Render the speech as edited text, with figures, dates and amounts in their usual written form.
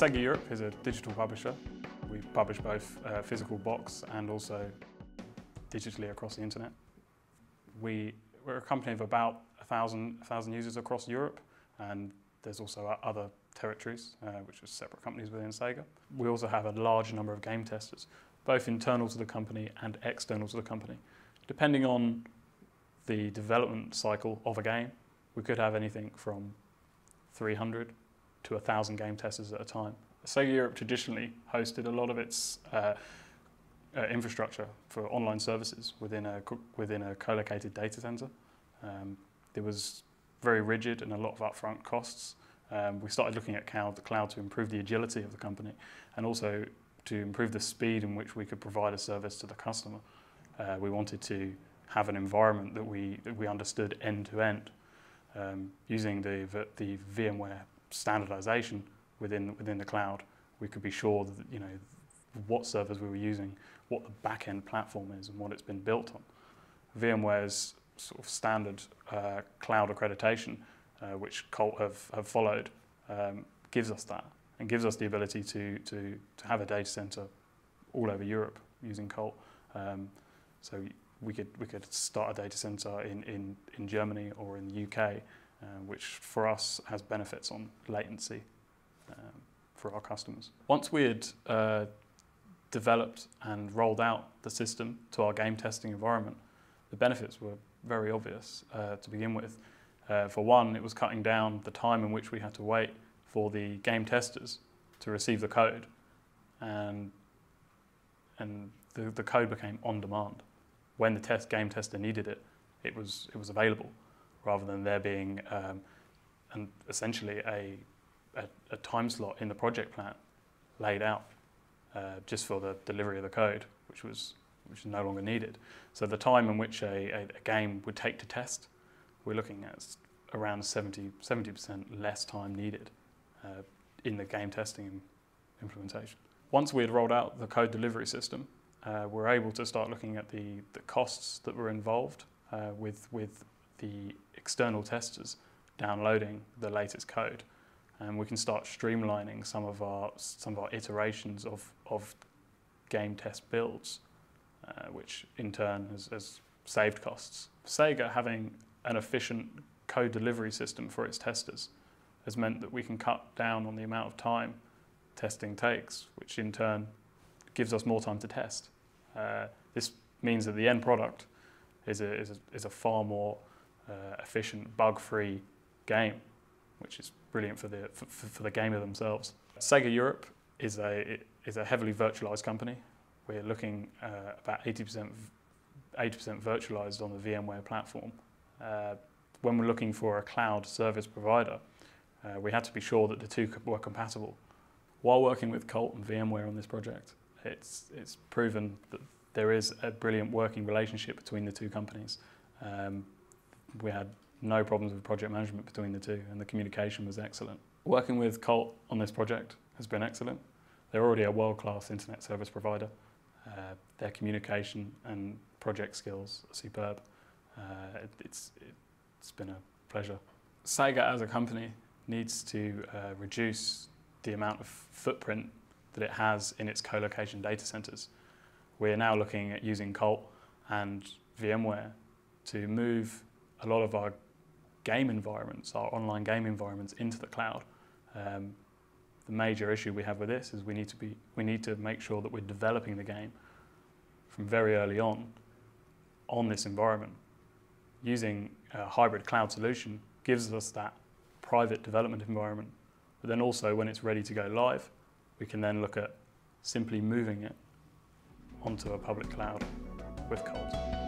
Sega Europe is a digital publisher. We publish both physical box and also digitally across the internet. We're a company of about 1,000 users across Europe, and there's also other territories, which are separate companies within Sega. We also have a large number of game testers, both internal to the company and external to the company. Depending on the development cycle of a game, we could have anything from 300 to 1,000 game testers at a time. Sega Europe traditionally hosted a lot of its infrastructure for online services within a co-located data center. It was very rigid and a lot of upfront costs. We started looking at the cloud to improve the agility of the company and also to improve the speed in which we could provide a service to the customer. We wanted to have an environment that we understood end to end, using the VMware standardization within the cloud. We could be sure that, you know, what servers we were using, what the back-end platform is and what it's been built on. VMware's sort of standard cloud accreditation, which Colt have followed, gives us that and gives us the ability to have a data center all over Europe using Colt. So we could start a data center in Germany or in the UK, which for us has benefits on latency for our customers. Once we had developed and rolled out the system to our game testing environment, the benefits were very obvious to begin with. For one, it was cutting down the time in which we had to wait for the game testers to receive the code, and the code became on demand. When the game tester needed it, it was available, rather than there being and essentially a time slot in the project plan laid out just for the delivery of the code, which is no longer needed. So the time in which a game would take to test, we're looking at around 70% less time needed in the game testing implementation. Once we had rolled out the code delivery system, we're able to start looking at the costs that were involved with the external testers downloading the latest code, and we can start streamlining some of our iterations of game test builds, which in turn has saved costs. Sega having an efficient code delivery system for its testers has meant that we can cut down on the amount of time testing takes, which in turn gives us more time to test. This means that the end product is a far more efficient, bug-free game, which is brilliant for the gamer themselves. Sega Europe is a heavily virtualized company. We're looking about 80% virtualized on the VMware platform. When we're looking for a cloud service provider, we had to be sure that the two were compatible. While working with Colt and VMware on this project, it's proven that there is a brilliant working relationship between the two companies. We had no problems with project management between the two, and the communication was excellent. Working with Colt on this project has been excellent. They're already a world-class internet service provider. Their communication and project skills are superb. It's been a pleasure. Sega as a company needs to reduce the amount of footprint that it has in its co-location data centers. We're now looking at using Colt and VMware to move a lot of our game environments, our online game environments, into the cloud. The major issue we have with this is we need to make sure that we're developing the game from very early on this environment. Using a hybrid cloud solution gives us that private development environment, but then also when it's ready to go live, we can then look at simply moving it onto a public cloud with Colt.